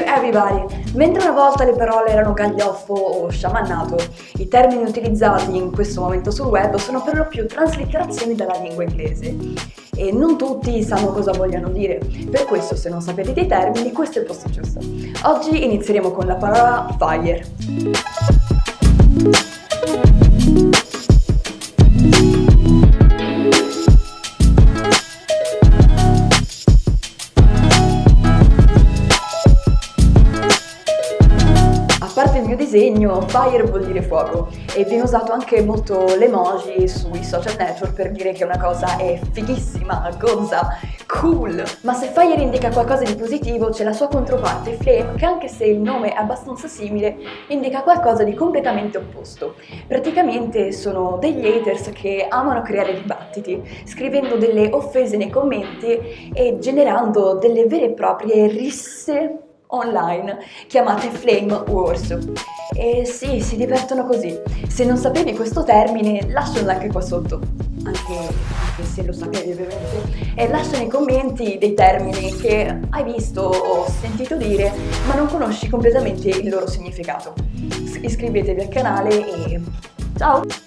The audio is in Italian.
to everybody! Mentre una volta le parole erano gaglioffo o sciamannato, i termini utilizzati in questo momento sul web sono per lo più traslitterazioni dalla lingua inglese e non tutti sanno cosa vogliano dire, per questo se non sapete dei termini questo è il posto giusto. Oggi inizieremo con la parola fire. Fire vuol dire fuoco e viene usato anche molto l'emoji sui social network per dire che una cosa è fighissima, gozza, cool. Ma se fire indica qualcosa di positivo c'è la sua controparte flame che, anche se il nome è abbastanza simile, indica qualcosa di completamente opposto. Praticamente sono degli haters che amano creare dibattiti, scrivendo delle offese nei commenti e generando delle vere e proprie risse online chiamate flame wars. E sì, si divertono così. Se non sapevi questo termine lascia un like qua sotto, anche se lo sapevi ovviamente, e lascia nei commenti dei termini che hai visto o sentito dire ma non conosci completamente il loro significato. Iscrivetevi al canale e ciao!